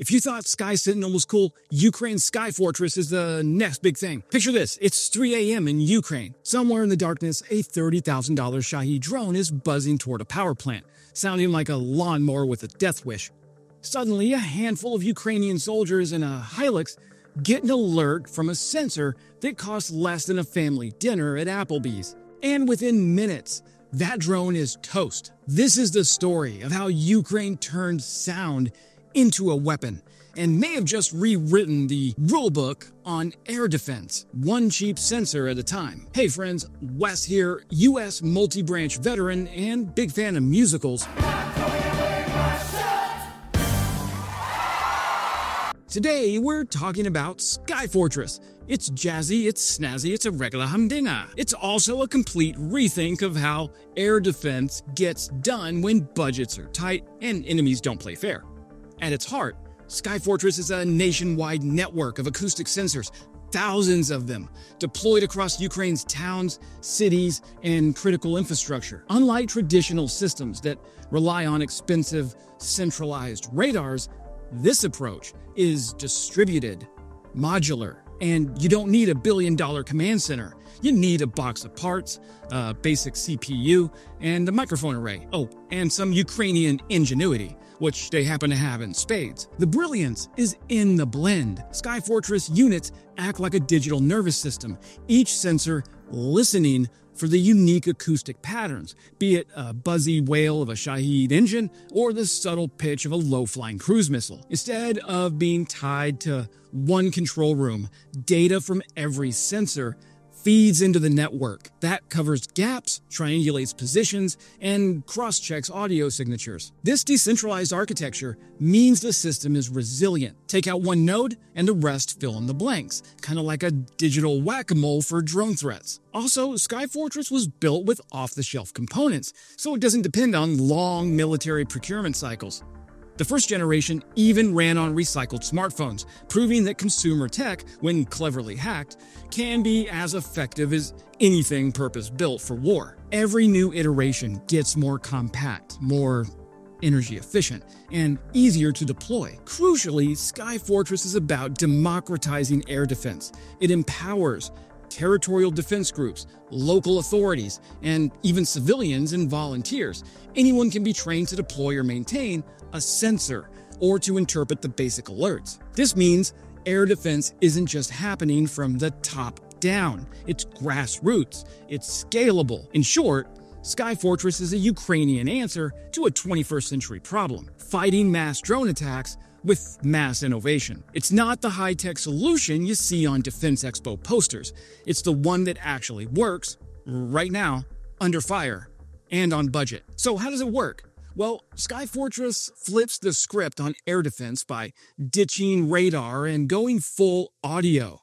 If you thought Sky Sentinel was cool, Ukraine's Sky Fortress is the next big thing. Picture this, it's 3 a.m. in Ukraine. Somewhere in the darkness, a $30,000 Shahed drone is buzzing toward a power plant, sounding like a lawnmower with a death wish. Suddenly, a handful of Ukrainian soldiers in a Hilux get an alert from a sensor that costs less than a family dinner at Applebee's. And within minutes, that drone is toast. This is the story of how Ukraine turned sound into a weapon, and may have just rewritten the rulebook on air defense, one cheap sensor at a time. Hey friends, Wes here, U.S. multi-branch veteran and big fan of musicals. Today, we're talking about Sky Fortress. It's jazzy, it's snazzy, it's a regular humdinger. It's also a complete rethink of how air defense gets done when budgets are tight and enemies don't play fair. At its heart, Sky Fortress is a nationwide network of acoustic sensors, thousands of them, deployed across Ukraine's towns, cities, and critical infrastructure. Unlike traditional systems that rely on expensive, centralized radars, this approach is distributed, modular, and you don't need a billion-dollar command center. You need a box of parts, a basic CPU, and a microphone array. Oh, and some Ukrainian ingenuity, which they happen to have in spades. The brilliance is in the blend. Sky Fortress units act like a digital nervous system, each sensor listening for the unique acoustic patterns, be it a buzzy wail of a Shahed engine or the subtle pitch of a low-flying cruise missile. Instead of being tied to one control room, data from every sensor feeds into the network. That covers gaps, triangulates positions, and cross-checks audio signatures. This decentralized architecture means the system is resilient. Take out one node, and the rest fill in the blanks, kind of like a digital whack-a-mole for drone threats. Also, Sky Fortress was built with off-the-shelf components, so it doesn't depend on long military procurement cycles. The first generation even ran on recycled smartphones, proving that consumer tech, when cleverly hacked, can be as effective as anything purpose-built for war. Every new iteration gets more compact, more energy efficient, and easier to deploy. Crucially, Sky Fortress is about democratizing air defense. It empowers territorial defense groups, local authorities, and even civilians and volunteers. Anyone can be trained to deploy or maintain a sensor or to interpret the basic alerts. This means air defense isn't just happening from the top down. It's grassroots. It's scalable. In short, Sky Fortress is a Ukrainian answer to a 21st century problem, fighting mass drone attacks with mass innovation. It's not the high-tech solution you see on Defense Expo posters. It's the one that actually works right now, under fire, and on budget. So how does it work? Well, Sky Fortress flips the script on air defense by ditching radar and going full audio.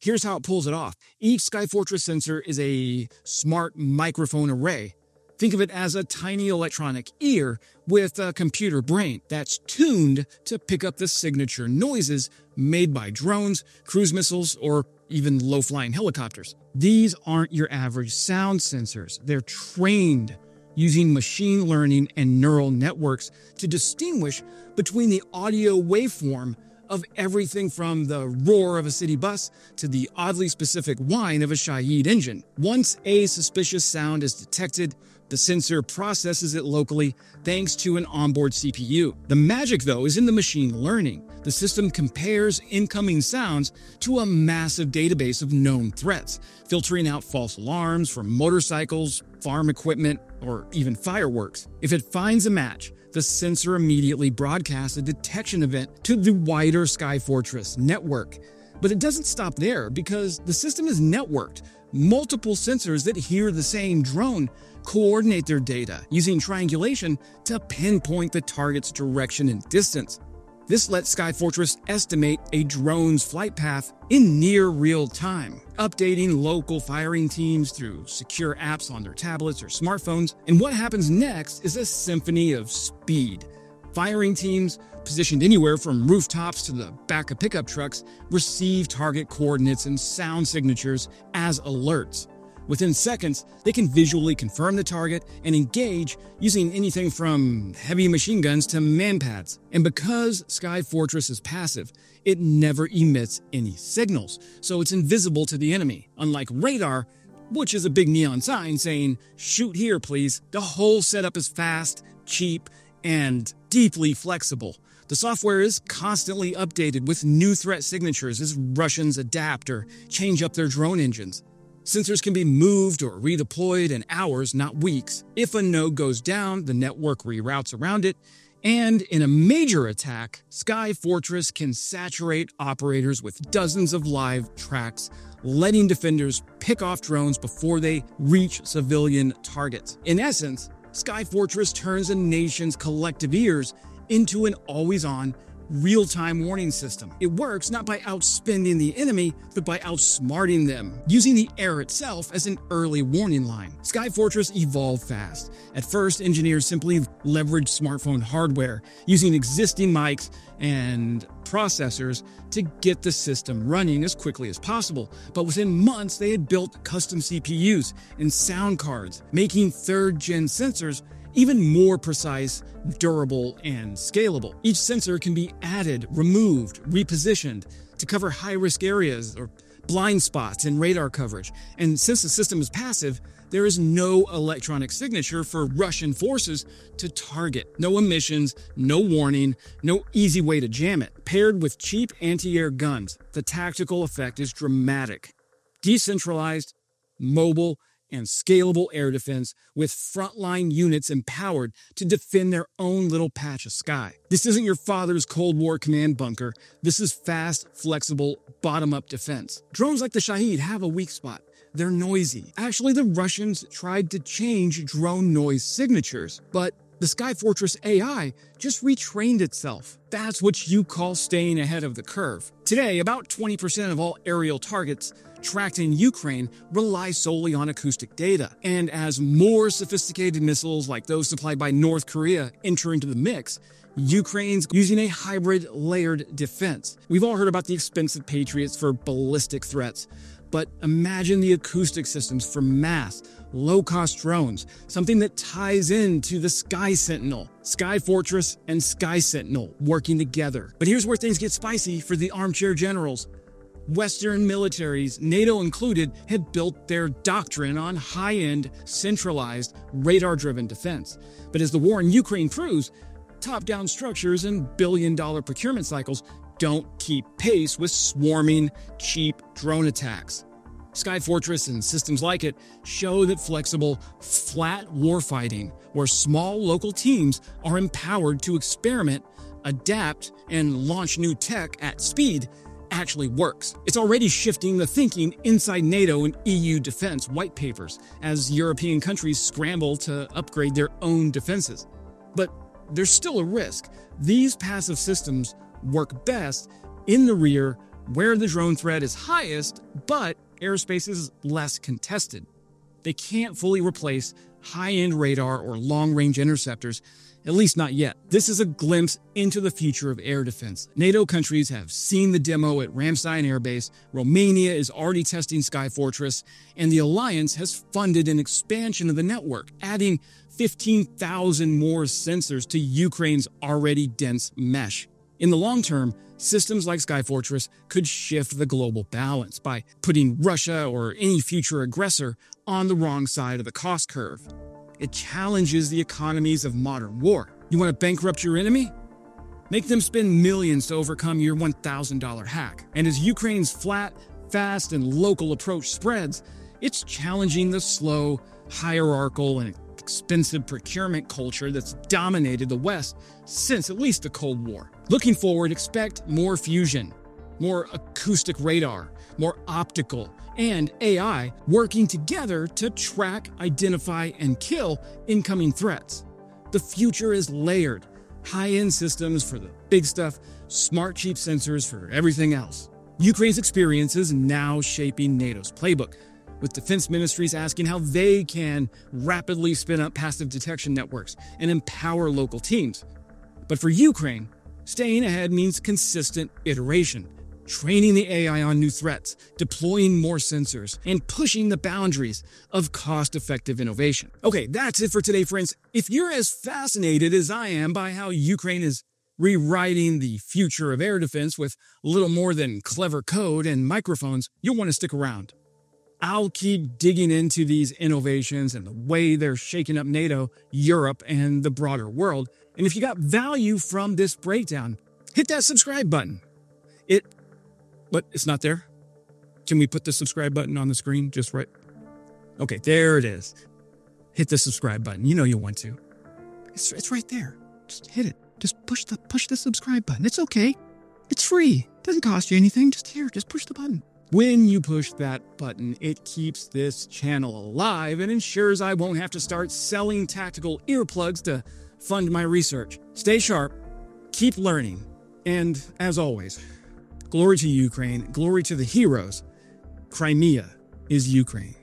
Here's how it pulls it off. Each Sky Fortress sensor is a smart microphone array. Think of it as a tiny electronic ear with a computer brain that's tuned to pick up the signature noises made by drones, cruise missiles, or even low-flying helicopters. These aren't your average sound sensors. They're trained using machine learning and neural networks to distinguish between the audio waveform of everything from the roar of a city bus to the oddly specific whine of a Shahed engine. Once a suspicious sound is detected, the sensor processes it locally thanks to an onboard CPU. The magic, though, is in the machine learning. The system compares incoming sounds to a massive database of known threats, filtering out false alarms from motorcycles, farm equipment, or even fireworks. If it finds a match, the sensor immediately broadcasts a detection event to the wider Sky Fortress network. But it doesn't stop there, because the system is networked. Multiple sensors that hear the same drone coordinate their data using triangulation to pinpoint the target's direction and distance. This lets Sky Fortress estimate a drone's flight path in near real time, updating local firing teams through secure apps on their tablets or smartphones. And what happens next is a symphony of speed. Firing teams, positioned anywhere from rooftops to the back of pickup trucks, receive target coordinates and sound signatures as alerts. Within seconds, they can visually confirm the target and engage using anything from heavy machine guns to manpads. And because Sky Fortress is passive, it never emits any signals, so it's invisible to the enemy, unlike radar, which is a big neon sign saying, "Shoot here, please." The whole setup is fast, cheap, and deeply flexible. The software is constantly updated with new threat signatures as Russians adapt or change up their drone engines. Sensors can be moved or redeployed in hours, not weeks. If a node goes down, the network reroutes around it. And in a major attack, Sky Fortress can saturate operators with dozens of live tracks, letting defenders pick off drones before they reach civilian targets. In essence, Sky Fortress turns a nation's collective ears into an always-on, real-time warning system. It works not by outspending the enemy, but by outsmarting them, using the air itself as an early warning line. Sky Fortress evolved fast. At first, engineers simply leveraged smartphone hardware, using existing mics and processors to get the system running as quickly as possible. But within months, they had built custom CPUs and sound cards, making third-gen sensors even more precise, durable, and scalable. Each sensor can be added, removed, repositioned to cover high-risk areas or blind spots in radar coverage. And since the system is passive, there is no electronic signature for Russian forces to target. No emissions, no warning, no easy way to jam it. Paired with cheap anti-air guns, the tactical effect is dramatic. Decentralized, mobile, and scalable air defense with frontline units empowered to defend their own little patch of sky. This isn't your father's Cold War command bunker. This is fast, flexible, bottom-up defense. Drones like the Shahed have a weak spot. They're noisy. Actually, the Russians tried to change drone noise signatures, but the Sky Fortress AI just retrained itself. That's what you call staying ahead of the curve. Today, about 20% of all aerial targets tracked in Ukraine rely solely on acoustic data. And as more sophisticated missiles like those supplied by North Korea enter into the mix, Ukraine's using a hybrid layered defense. We've all heard about the expensive Patriots for ballistic threats, but imagine the acoustic systems for mass, low-cost drones, something that ties into the Sky Sentinel. Sky Fortress and Sky Sentinel working together. But here's where things get spicy for the armchair generals. Western militaries, NATO included, had built their doctrine on high-end, centralized, radar-driven defense. But as the war in Ukraine proves, top-down structures and billion-dollar procurement cycles don't keep pace with swarming, cheap drone attacks. Sky Fortress and systems like it show that flexible, flat warfighting, where small local teams are empowered to experiment, adapt, and launch new tech at speed, actually works. It's already shifting the thinking inside NATO and EU defense white papers as European countries scramble to upgrade their own defenses. But there's still a risk. These passive systems work best in the rear where the drone threat is highest, but airspace is less contested. They can't fully replace high-end radar or long-range interceptors, at least not yet. This is a glimpse into the future of air defense. NATO countries have seen the demo at Ramstein Air Base, Romania is already testing Sky Fortress, and the alliance has funded an expansion of the network, adding 15,000 more sensors to Ukraine's already dense mesh. In the long term, systems like Sky Fortress could shift the global balance by putting Russia or any future aggressor on the wrong side of the cost curve. It challenges the economies of modern war. You want to bankrupt your enemy? Make them spend millions to overcome your $1,000 hack. And as Ukraine's flat, fast, and local approach spreads, it's challenging the slow, hierarchical, and expensive procurement culture that's dominated the West since at least the Cold War. Looking forward, expect more fusion, more acoustic radar, more optical, and AI working together to track, identify, and kill incoming threats. The future is layered. High-end systems for the big stuff, smart, cheap sensors for everything else. Ukraine's experience is now shaping NATO's playbook, with defense ministries asking how they can rapidly spin up passive detection networks and empower local teams. But for Ukraine, staying ahead means consistent iteration, training the AI on new threats, deploying more sensors, and pushing the boundaries of cost-effective innovation. Okay, that's it for today, friends. If you're as fascinated as I am by how Ukraine is rewriting the future of air defense with little more than clever code and microphones, you'll want to stick around. I'll keep digging into these innovations and the way they're shaking up NATO, Europe, and the broader world. And if you got value from this breakdown, hit that subscribe button. But it's not there. Can we put the subscribe button on the screen just right? Okay, there it is. Hit the subscribe button. You know you want to. It's right there. Just hit it. Just push the subscribe button. It's okay. It's free. Doesn't cost you anything. Just push the button. When you push that button, it keeps this channel alive and ensures I won't have to start selling tactical earplugs to fund my research. Stay sharp, keep learning, and as always, glory to Ukraine, glory to the heroes. Crimea is Ukraine.